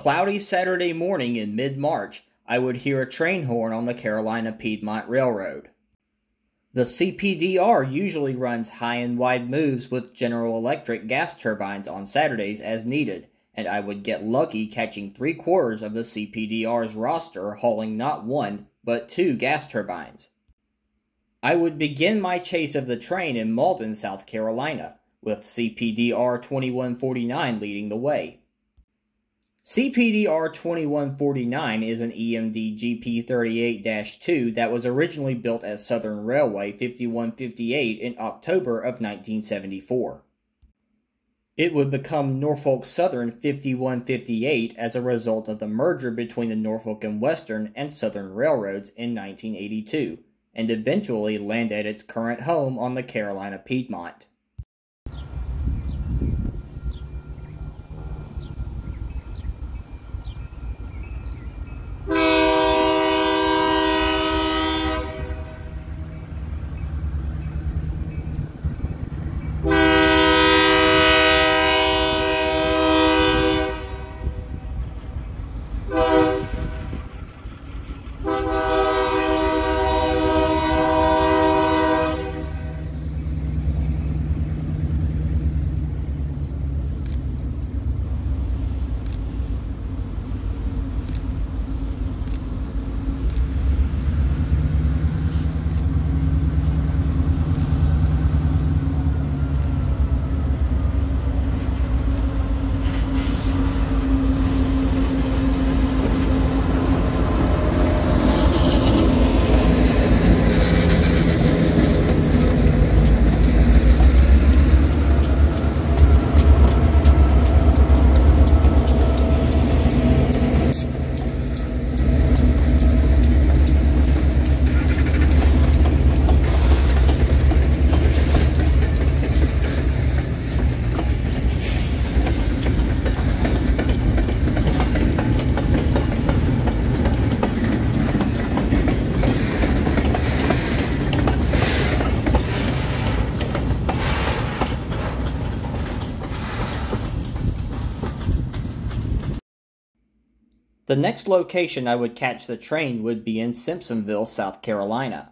cloudy Saturday morning in mid-March, I would hear a train horn on the Carolina-Piedmont Railroad. The CPDR usually runs high and wide moves with General Electric gas turbines on Saturdays as needed, and I would get lucky catching three-quarters of the CPDR's roster hauling not one, but two gas turbines. I would begin my chase of the train in Mauldin, South Carolina, with CPDR 2149 leading the way. CPDR 2149 is an EMD GP 38-2 that was originally built at Southern Railway 5158 in October of 1974. It would become Norfolk Southern 5158 as a result of the merger between the Norfolk and Western and Southern Railroads in 1982, and eventually land at its current home on the Carolina-Piedmont. The next location I would catch the train would be in Simpsonville, South Carolina.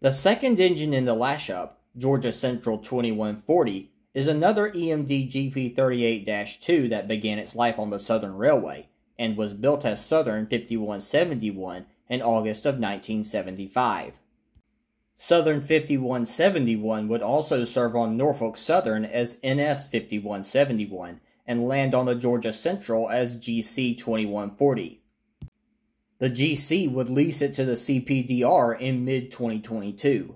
The second engine in the lash-up, Georgia Central 2140, is another EMD GP 38-2 that began its life on the Southern Railway, and was built as Southern 5171 in August of 1975. Southern 5171 would also serve on Norfolk Southern as NS 5171, and land on the Georgia Central as GC 2140. The GC would lease it to the CPDR in mid-2022.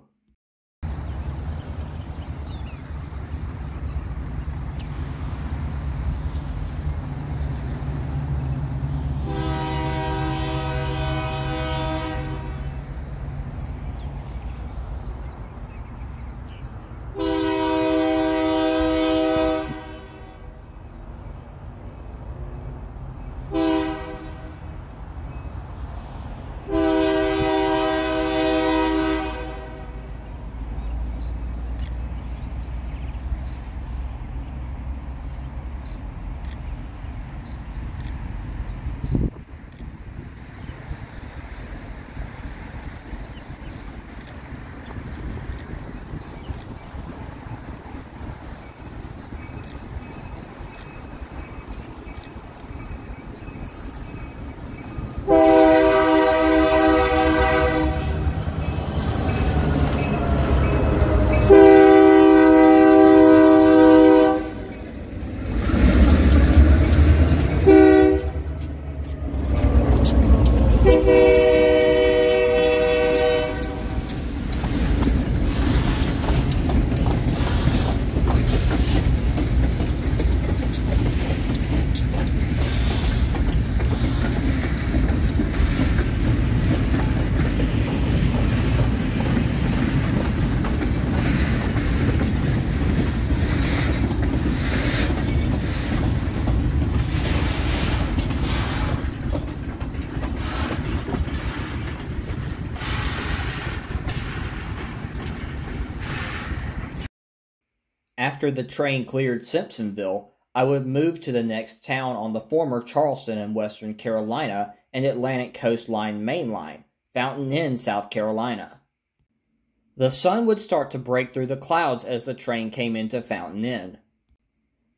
After the train cleared Simpsonville, I would move to the next town on the former Charleston and Western Carolina and Atlantic Coastline Main Line, Fountain Inn, South Carolina. The sun would start to break through the clouds as the train came into Fountain Inn.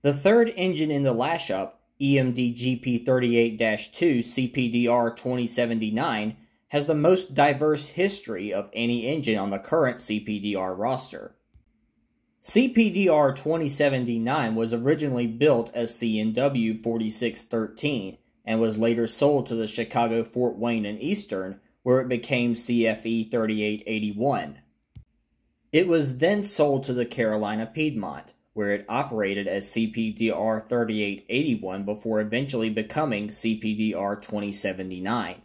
The third engine in the lash-up, EMD GP 38-2 CPDR 2079, has the most diverse history of any engine on the current CPDR roster. CPDR 2079 was originally built as CNW 4613 and was later sold to the Chicago, Fort Wayne, and Eastern, where it became CFE 3881. It was then sold to the Carolina-Piedmont, where it operated as CPDR 3881 before eventually becoming CPDR 2079.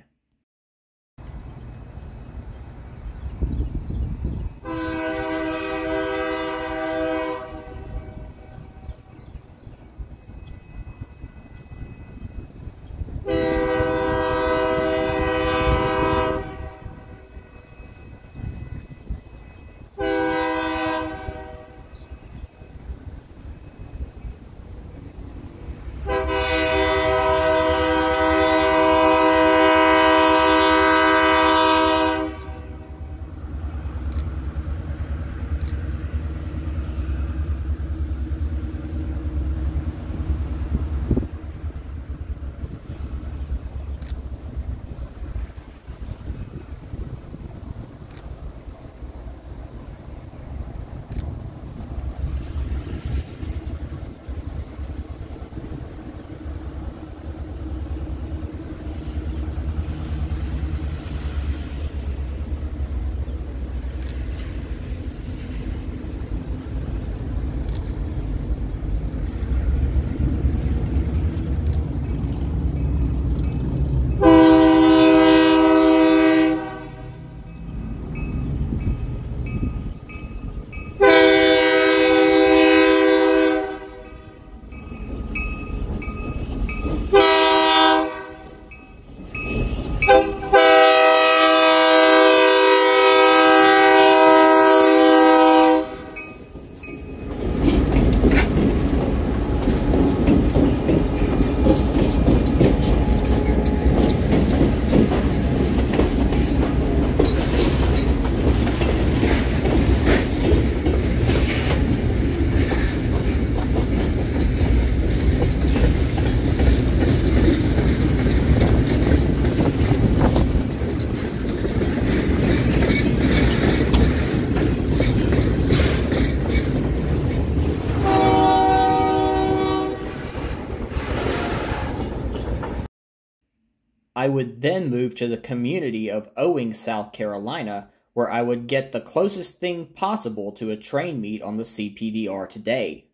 I would then move to the community of Owings, South Carolina, where I would get the closest thing possible to a train meet on the CPDR today.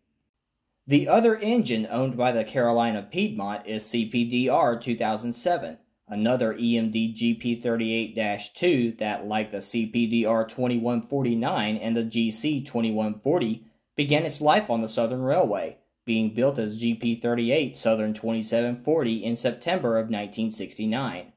The other engine owned by the Carolina-Piedmont is CPDR 2007, another EMD GP 38-2 that, like the CPDR 2149 and the GC 2140, began its life on the Southern Railway, being built as GP 38 Southern 2740 in September of 1969.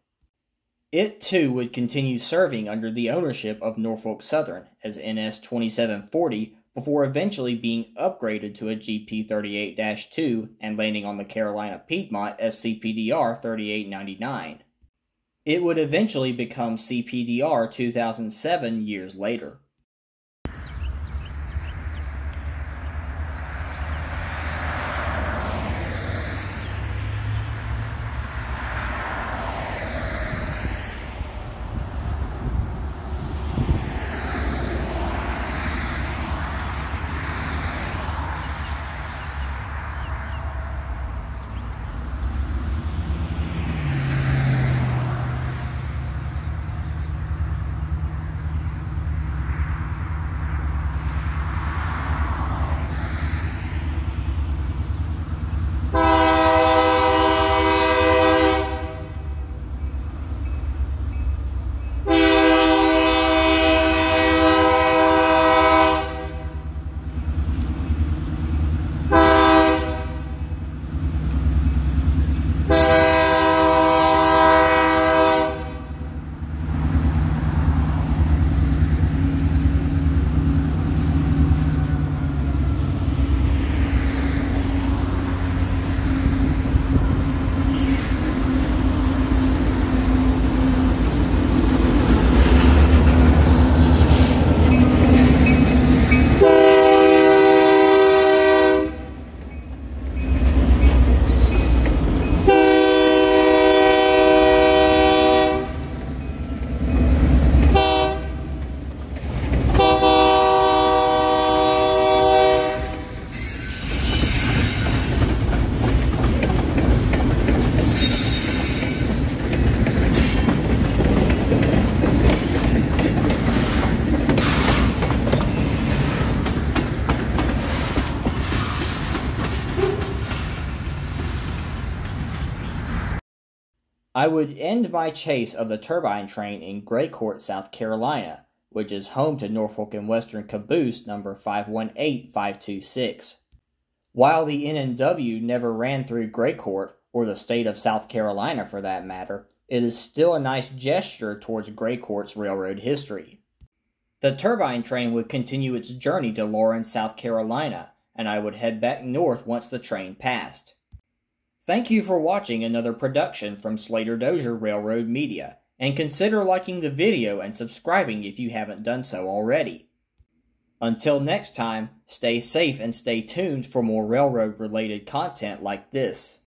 It too would continue serving under the ownership of Norfolk Southern as NS 2740 before eventually being upgraded to a GP 38-2 and landing on the Carolina Piedmont as CPDR 3899. It would eventually become CPDR 2007 years later. I would end my chase of the turbine train in Gray Court, South Carolina, which is home to Norfolk and Western caboose number 518526. While the N&W never ran through Gray Court, or the state of South Carolina for that matter, it is still a nice gesture towards Gray Court's railroad history. The turbine train would continue its journey to Laurens, South Carolina, and I would head back north once the train passed. Thank you for watching another production from Slater Dozier Railroad Media, and consider liking the video and subscribing if you haven't done so already. Until next time, stay safe and stay tuned for more railroad-related content like this.